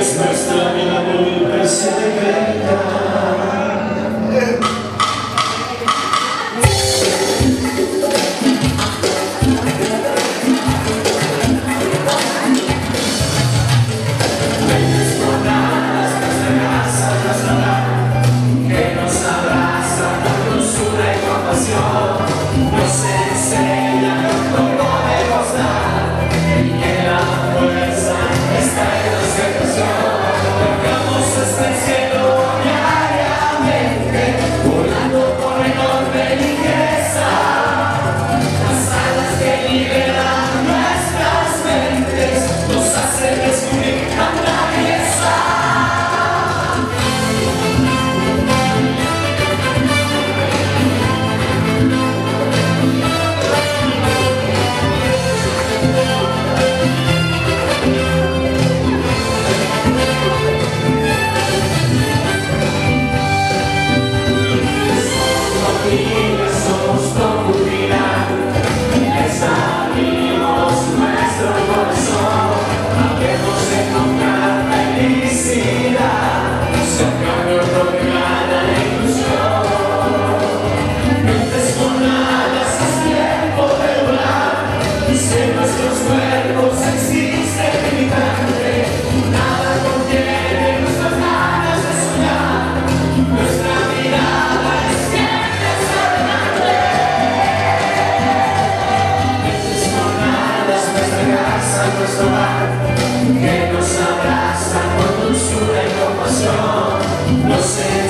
es nuestra y la culpa se decreta. Que nos abraza con dulzura y compasión, nos